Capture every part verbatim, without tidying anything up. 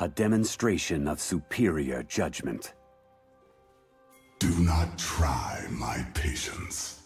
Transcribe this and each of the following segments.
a demonstration of superior judgment. Do not try my patience.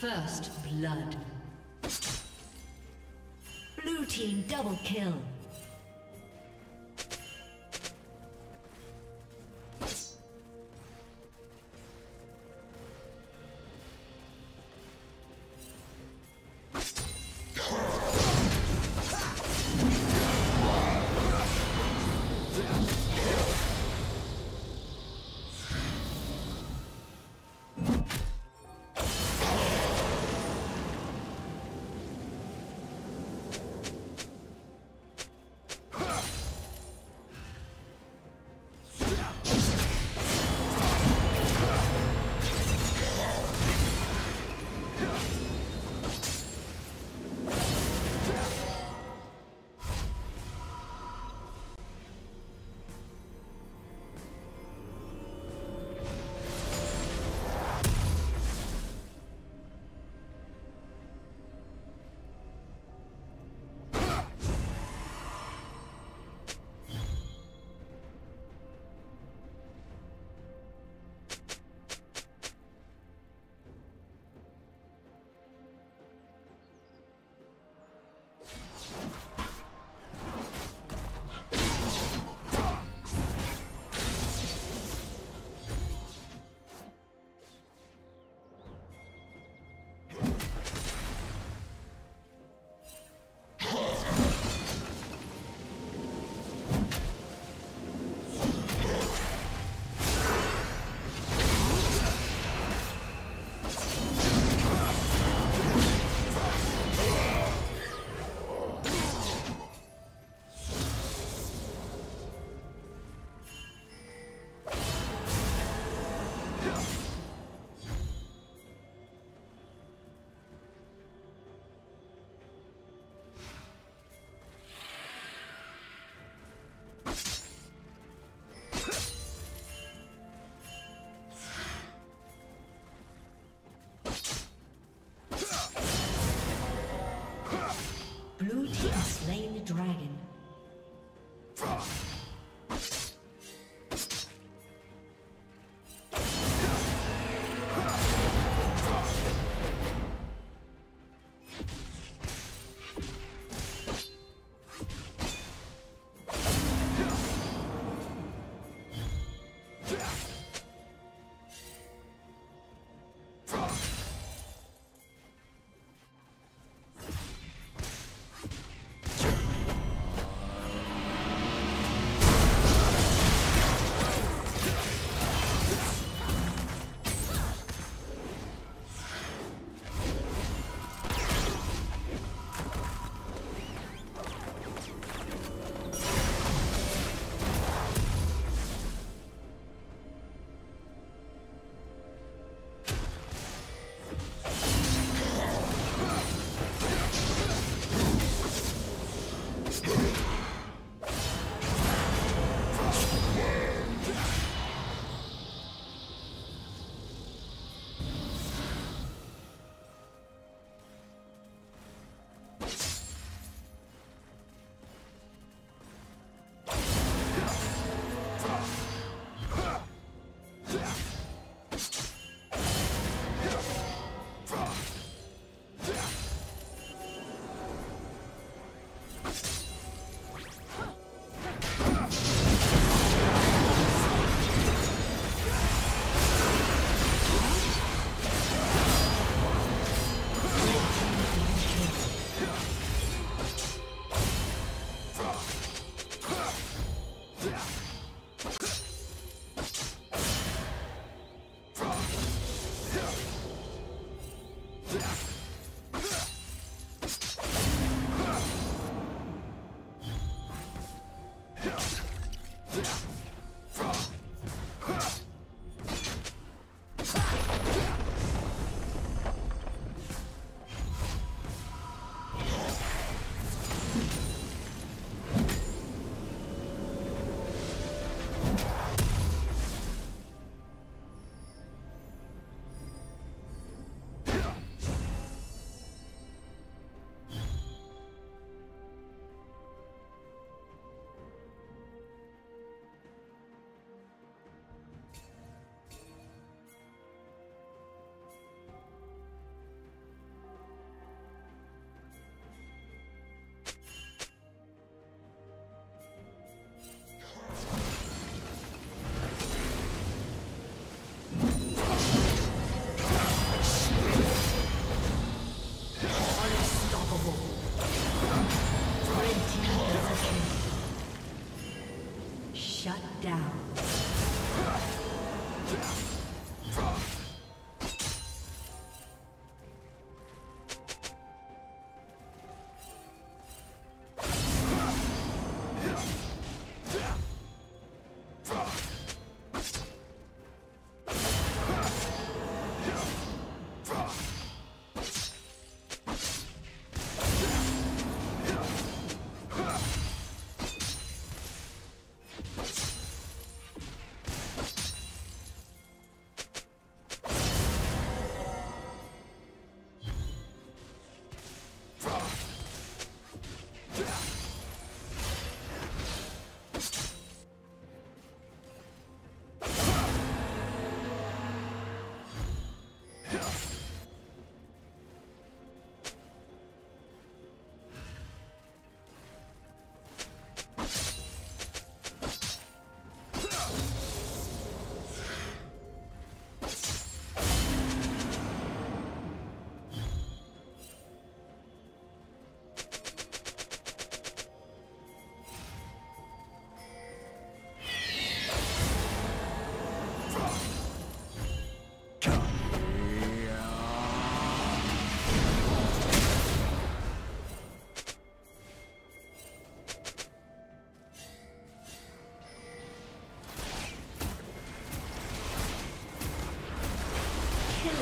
First blood. Blue team double kill.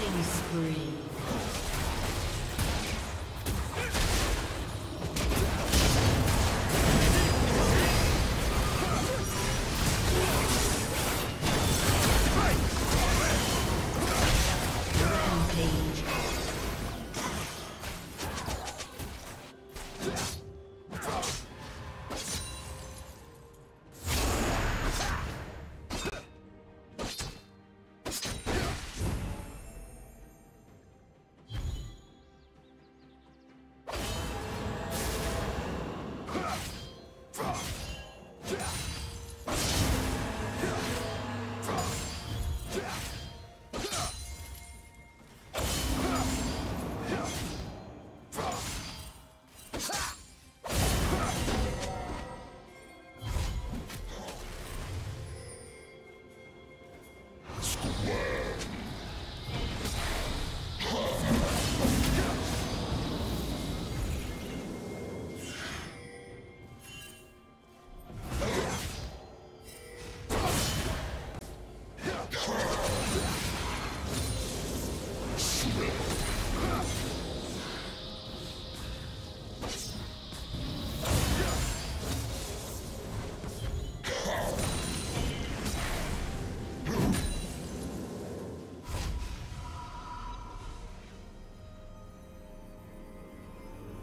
Killing spree.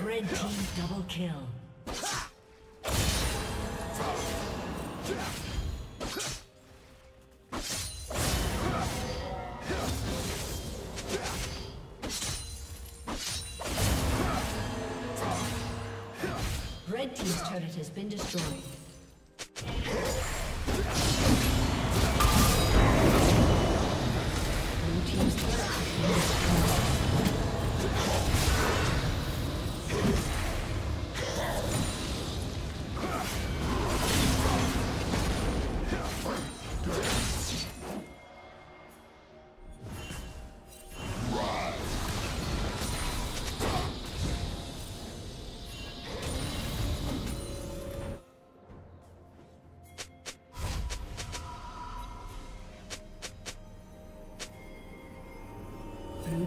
Red team double kill. Red team's turret has been destroyed. Blue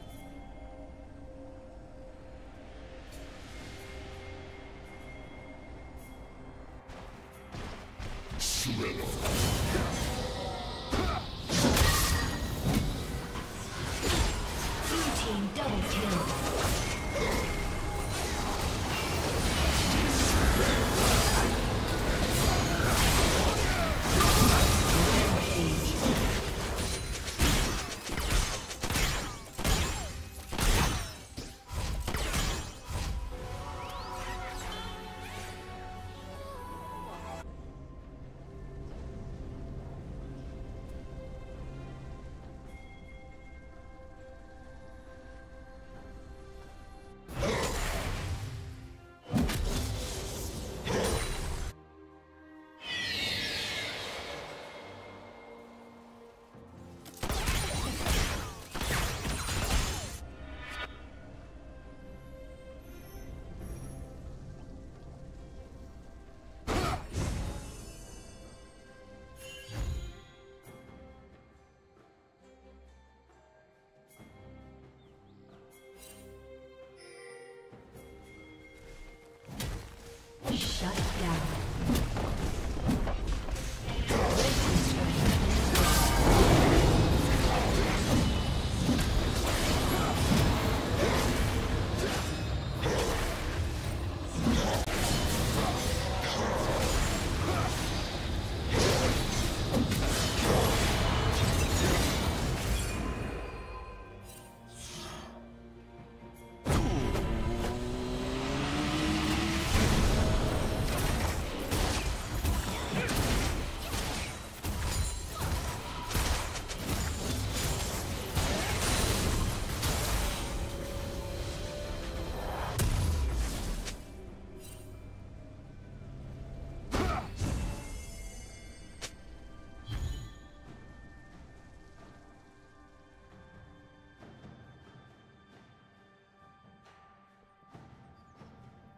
Blue team's turret has been destroyed. Blue team double kill.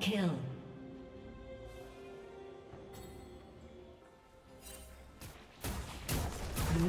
Kill. Blue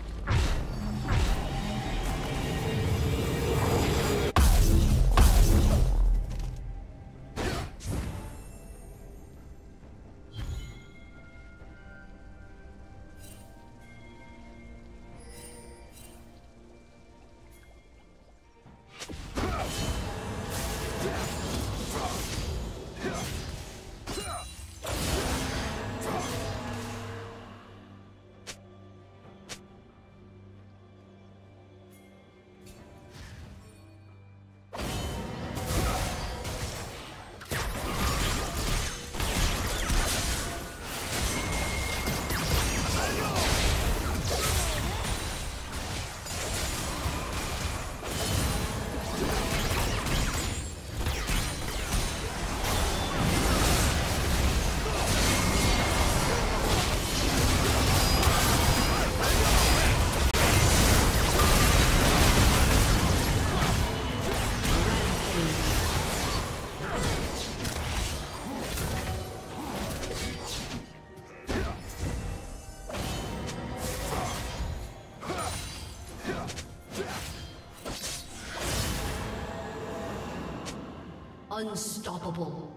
Unstoppable.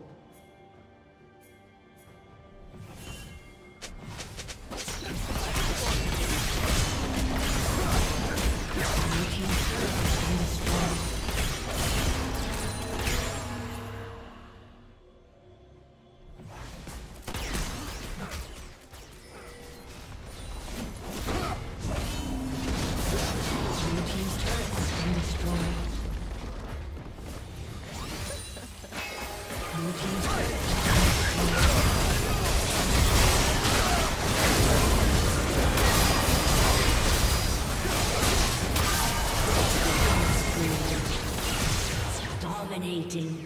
Dominating.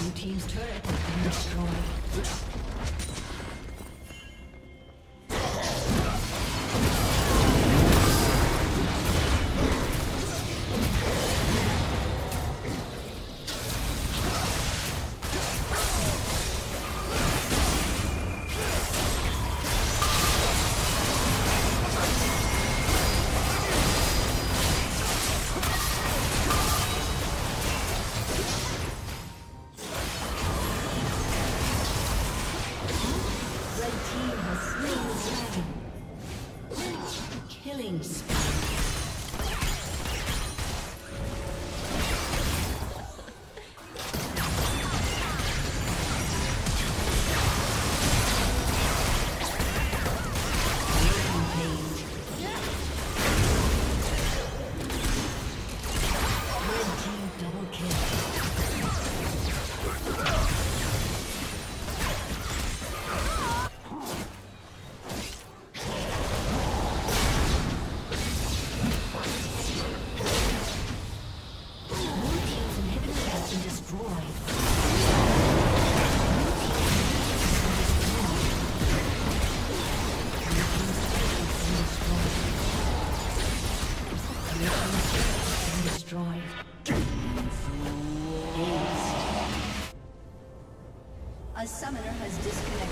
Blue team's turret has been destroyed. A summoner has disconnected.